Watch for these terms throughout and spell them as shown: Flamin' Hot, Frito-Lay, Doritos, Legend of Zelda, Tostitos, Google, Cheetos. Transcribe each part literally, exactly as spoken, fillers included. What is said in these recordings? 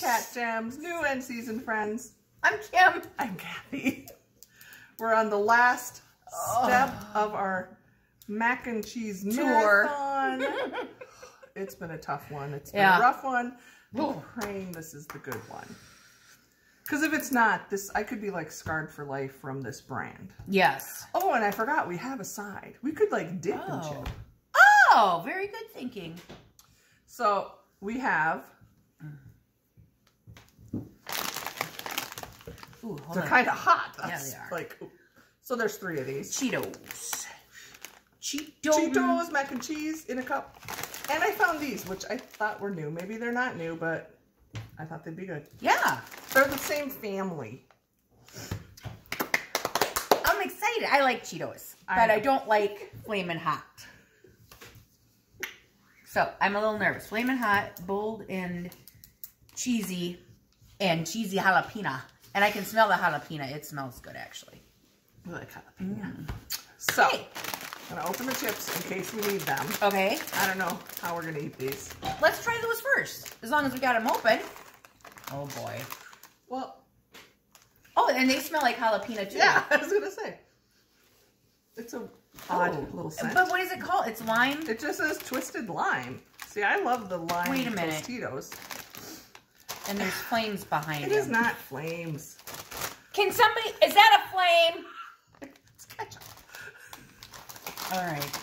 Kat Jams, new and seasoned friends. I'm Kim. I'm Kathy. We're on the last oh. step of our mac and cheese marathon. It's been a tough one. It's been yeah. a rough one. I'm praying this is the good one. Because if it's not, this I could be like scarred for life from this brand. Yes. Oh, and I forgot we have a side. We could like dip oh. and chip. Oh, very good thinking. So we have. Ooh, hold they're kind of hot. That's yeah, they are. Like, so there's three of these. Cheetos. Cheetos. Cheetos, mac and cheese in a cup. And I found these, which I thought were new. Maybe they're not new, but I thought they'd be good. Yeah. They're the same family. I'm excited. I like Cheetos, I but know. I don't like Flamin' Hot. So I'm a little nervous. Flamin' Hot, bold and cheesy, and cheesy jalapeno. And I can smell the jalapeno. It smells good, actually. I like jalapeno. Mm. So, hey. I'm going to open the chips in case we need them. Okay. I don't know how we're going to eat these. Let's try those first, as long as we got them open. Oh, boy. Well. Oh, and they smell like jalapeno, too. Yeah, I was going to say. It's a odd oh. little scent. But what is it called? It's lime? It just says twisted lime. See, I love the lime. Wait a minute. Tostitos. And there's flames behind it. It is not flames. Can somebody... Is that a flame? It's ketchup. All right.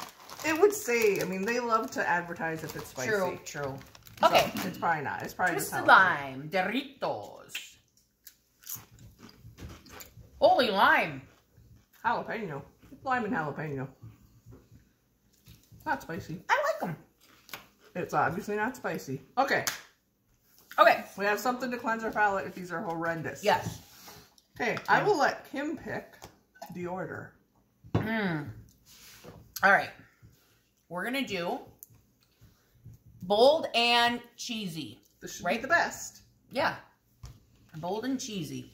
It would say... I mean, they love to advertise if it's spicy. True, true. So okay. It's probably not. It's probably just lime. Doritos. Holy lime. Jalapeno. Lime and jalapeno. Not spicy. I like them. It's obviously not spicy. Okay. Okay. We have something to cleanse our palate if these are horrendous. Yes. Okay. Yeah. I will let Kim pick the order. Mm. All right. We're going to do bold and cheesy. This should right? be the best. Yeah. Bold and cheesy.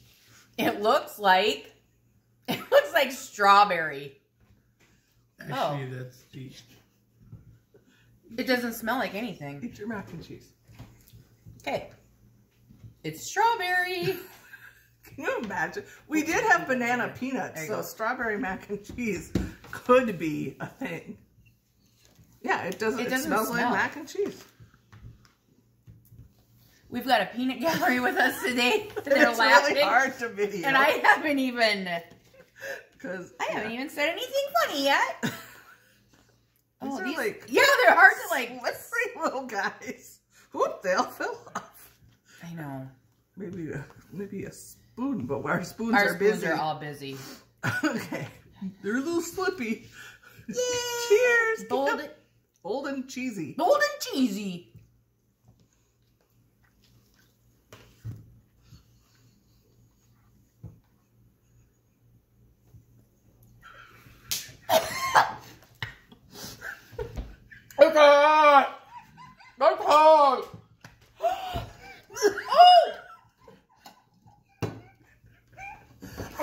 It looks like, it looks like strawberry. Actually, oh. that's cheese. It doesn't smell like anything. It's your mac and cheese. Okay. It's strawberry. Can you imagine? We did have banana peanuts, so go. Strawberry mac and cheese could be a thing. Yeah, it doesn't, it doesn't it smells smell. Like mac and cheese. We've got a peanut gallery with us today. They're it's laughing. Really hard to video. And I haven't even, Cause, I yeah. haven't even said anything funny yet. These oh, are these, like, yeah, they're hard to like. Let's see little guys. Whoop, they all fell off. I know. Maybe a, maybe a spoon, but our spoons our are spoons busy. Our spoons are all busy. Okay. They're a little slippy. Yay! Cheers! Bold, yep. Bold and cheesy. Bold and cheesy.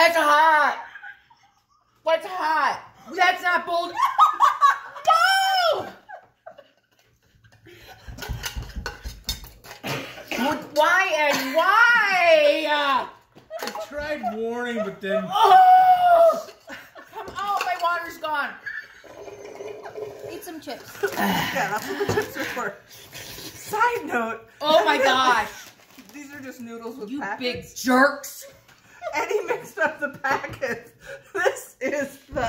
It's hot! That's hot! Oh! That's hot! What's hot? That's not bold. No! Why and why? I tried warning, but then. Oh! Come out! My water's gone. Eat some chips. Yeah, that's what the chips are for. Side note. Oh my gosh. Like, these are just noodles with you packets. You big jerks. And he mixed up the packets. This is the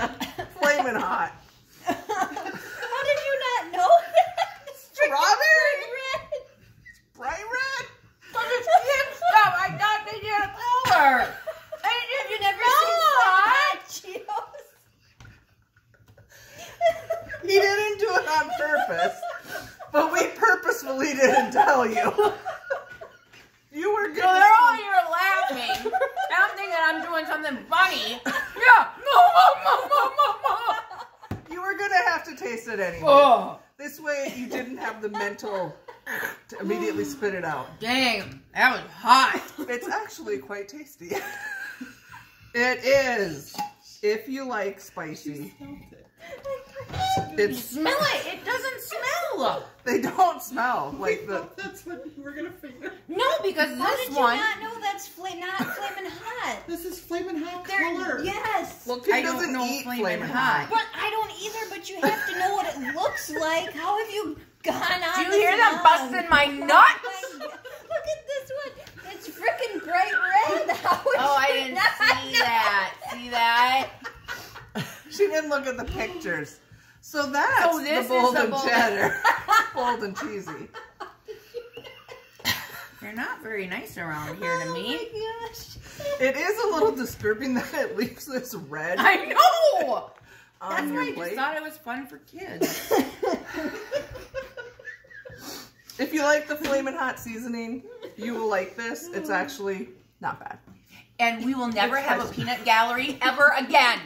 Flamin' Hot. How did you not know that? Strawberry red. It's bright red. But it's chips stuff. I thought they did a color. I didn't you never seen that. Cheetos. He didn't do it on purpose, but we purposefully didn't tell you. You were good. So they're all here laughing. And I'm thinking I'm doing something funny. Yeah. You were going to have to taste it anyway. Oh. This way you didn't have the mental to immediately spit it out. Dang, that was hot. It's actually quite tasty. It is. If you like spicy. It's smell it. It doesn't smell. They don't smell like the. That's what we're gonna figure. No, because this one. How did you one... not know that's fla not Flamin' Hot? This is Flamin' Hot They're, color. Yes. Well, I don't know Flamin', Flamin' Hot. Hot. But I don't either. But you have to know what it looks like. How have you gone on? Do you hear them busting my nuts? Look at this one. It's freaking bright red. How would oh, I didn't not see know? That. See that? She didn't look at the pictures. So that's oh, the bold and cheddar. Bold and cheesy. You're not very nice around here to me. Oh my gosh. It is a little disturbing that it leaves this red. I know! That's why I just thought it was fun for kids. If you like the Flamin' Hot seasoning, you will like this. It's actually not bad. And we will never it's have nice. A peanut gallery ever again.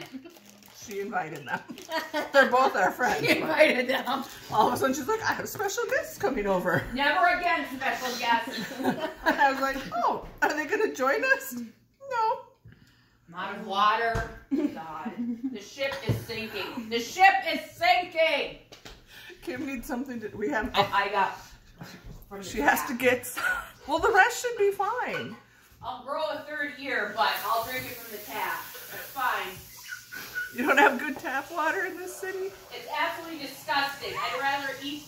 She invited them. They're both our friends. She invited them. All of a sudden, she's like, I have special guests coming over. Never again, special guests. And I was like, oh, are they going to join us? No. I'm out of water. God. The ship is sinking. The ship is sinking. Kim needs something to, we have. Oh, I got. She has back. To get, well, the rest should be fine. I'll grow a third ear, but I'll drink it from the tap. It's fine. You don't have good tap water in this city? It's absolutely disgusting. I'd rather eat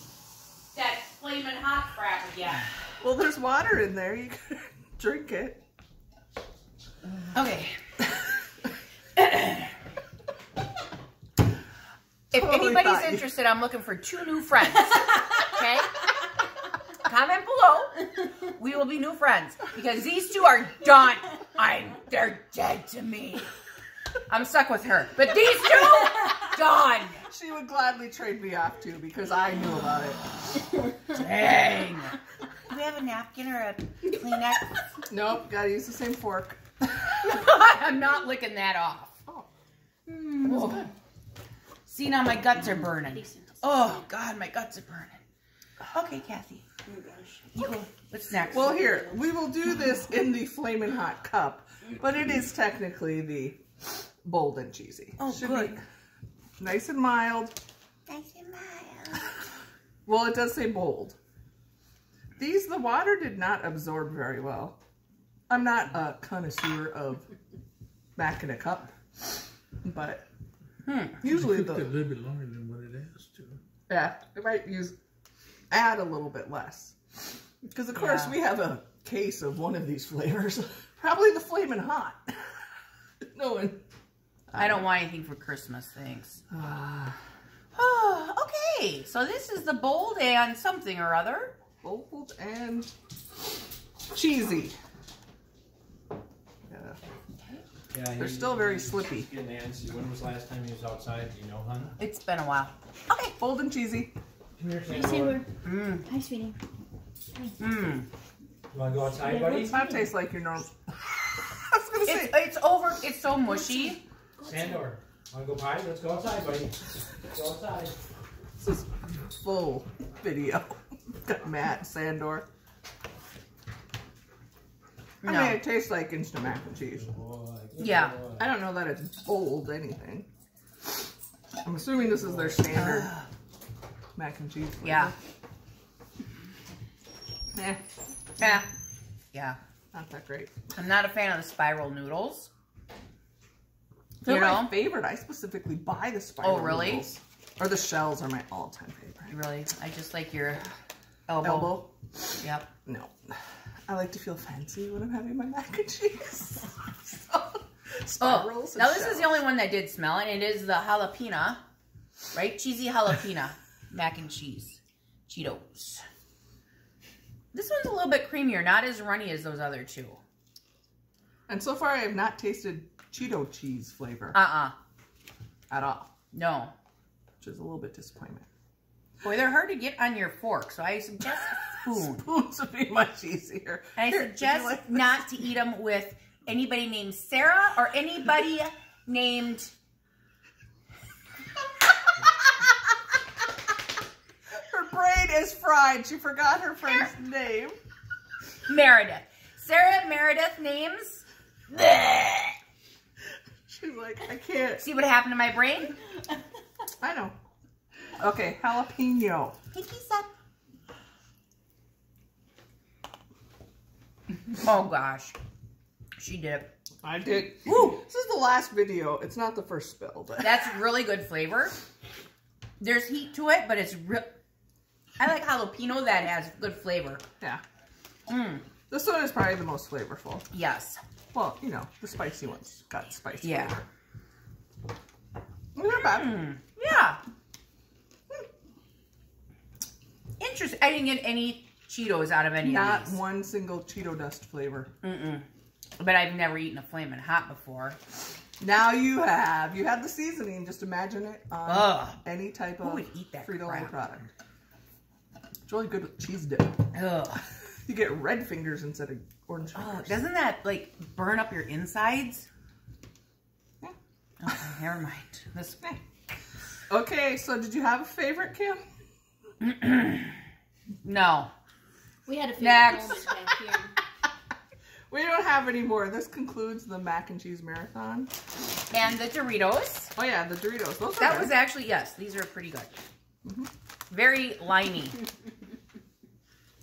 that Flamin' Hot crap again. Well, there's water in there. You can drink it. Okay. If totally anybody's fine. Interested, I'm looking for two new friends. Okay? Comment below. We will be new friends. Because these two are done. I'm, they're dead to me. I'm stuck with her. But these two, done. She would gladly trade me off, too, because I knew about it. Dang. Do we have a napkin or a Kleenex? Nope, gotta use the same fork. I'm not licking that off. Oh. Mm, that's good. See, now my guts are burning. Oh, God, my guts are burning. Okay, Kathy. Oh, gosh. You okay. Go. What's next? Well, here, we will do this in the Flamin' Hot cup, but it is technically the... bold and cheesy. Oh, should good. Be nice and mild. Nice and mild. Well, it does say bold. These, the water did not absorb very well. I'm not a connoisseur of back in a cup, but hmm. usually the... a little bit longer than what it has to. Yeah, it might use, add a little bit less. Because, of course, yeah. we have a case of one of these flavors. Probably the Flamin' Hot. No one. I don't want anything for Christmas, thanks. Uh, oh, okay, so this is the bold and something or other. Bold and cheesy. Yeah. Yeah, they're still very slippy. When was the last time he was outside? Do you know, hon? It's been a while. Okay, bold and cheesy. Come here, Taylor. Mm. Hi, sweetie. Mm. You want to go outside, buddy? It's not taste like your normal. It's, it's over. It's so mushy. Sandor, wanna go pie? Let's go outside, buddy. Let's go outside. This is full video. Got Matt, Sandor. No. I mean, it tastes like instant mac and cheese. Yeah. I don't know that it's bold anything. I'm assuming this is their standard mac and cheese. Flavor. Yeah. Yeah. Yeah. Yeah. Not that great. I'm not a fan of the spiral noodles. They're you know? My favorite. I specifically buy the spiral noodles. Oh, really? Noodles. Or the shells are my all-time favorite. Really? I just like your elbow. Elbow? Yep. No. I like to feel fancy when I'm having my mac and cheese. So, spirals oh, now and this shells. Is the only one that did smell, and it is the jalapeno, right? Cheesy jalapeno mac and cheese. Cheetos. This one's a little bit creamier, not as runny as those other two. And so far, I have not tasted Cheeto cheese flavor. Uh-uh. At all. No. Which is a little bit disappointment. Boy, they're hard to get on your fork, so I suggest a spoon. Spoons would be much easier. And I Here, suggest like not to eat them with anybody named Sarah or anybody named... Brain is fried. She forgot her friend's name. Meredith. Sarah Meredith names. She's like, I can't. See what happened to my brain? I know. Okay, jalapeno. Pinkies up. Oh gosh. She did it. I did. Woo! This is the last video. It's not the first spill, but that's really good flavor. There's heat to it, but it's real. I like jalapeno that has good flavor. Yeah. Mm. This one is probably the most flavorful. Yes. Well, you know, the spicy ones got spicy. Yeah. Flavor. Not bad. Mm. Yeah. Mm. Interesting. I didn't get any Cheetos out of any not of these. Not one single Cheeto dust flavor. Mm-mm. But I've never eaten a Flamin' Hot before. Now you have. You have the seasoning. Just imagine it on Ugh. any type of Frito-Lay product. It's really good with cheese dip. Ugh. You get red fingers instead of orange fingers. Oh, doesn't that, like, burn up your insides? Yeah. Okay, never mind. This way. Okay, so did you have a favorite, Kim? No. We had a favorite. Next. Back here. We don't have any more. This concludes the mac and cheese marathon. And the Doritos. Oh, yeah, the Doritos. Those that are was actually, yes, these are pretty good. Mm-hmm. Very limey.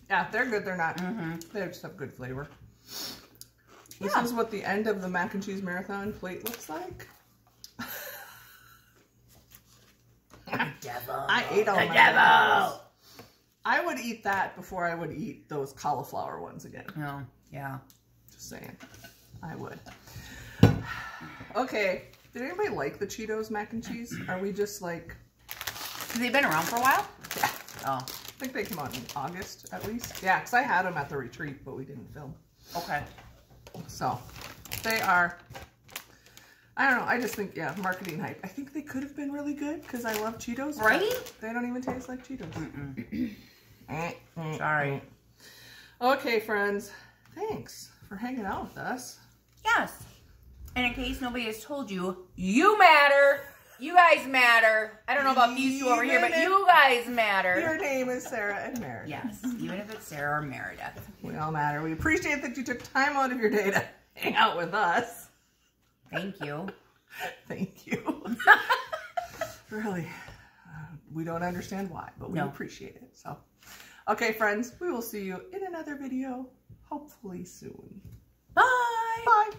Yeah, they're good. They're not. Mm-hmm. They just have good flavor. This yeah. is what the end of the mac and cheese marathon plate looks like. The devil. I ate all the my devil. Those. I would eat that before I would eat those cauliflower ones again. No. Oh, yeah. Just saying. I would. Okay. Did anybody like the Cheetos mac and cheese? Are we just like... They've been around for a while? Yeah. Oh. I think they came out in August, at least. Yeah, because I had them at the retreat, but we didn't film. Okay. So, they are... I don't know. I just think, yeah, marketing hype. I think they could have been really good, because I love Cheetos. Right? They don't even taste like Cheetos. Mm-mm. Sorry. Okay, friends. Thanks for hanging out with us. Yes. And in case nobody has told you, you matter. You guys matter. I don't know about these two over here, but you guys matter. Your name is Sarah and Meredith. Yes, even if it's Sarah or Meredith. We all matter. We appreciate that you took time out of your day to hang out with us. Thank you. Thank you. Really. Uh, we don't understand why, but we no. appreciate it. So, okay, friends, we will see you in another video, hopefully soon. Bye. Bye.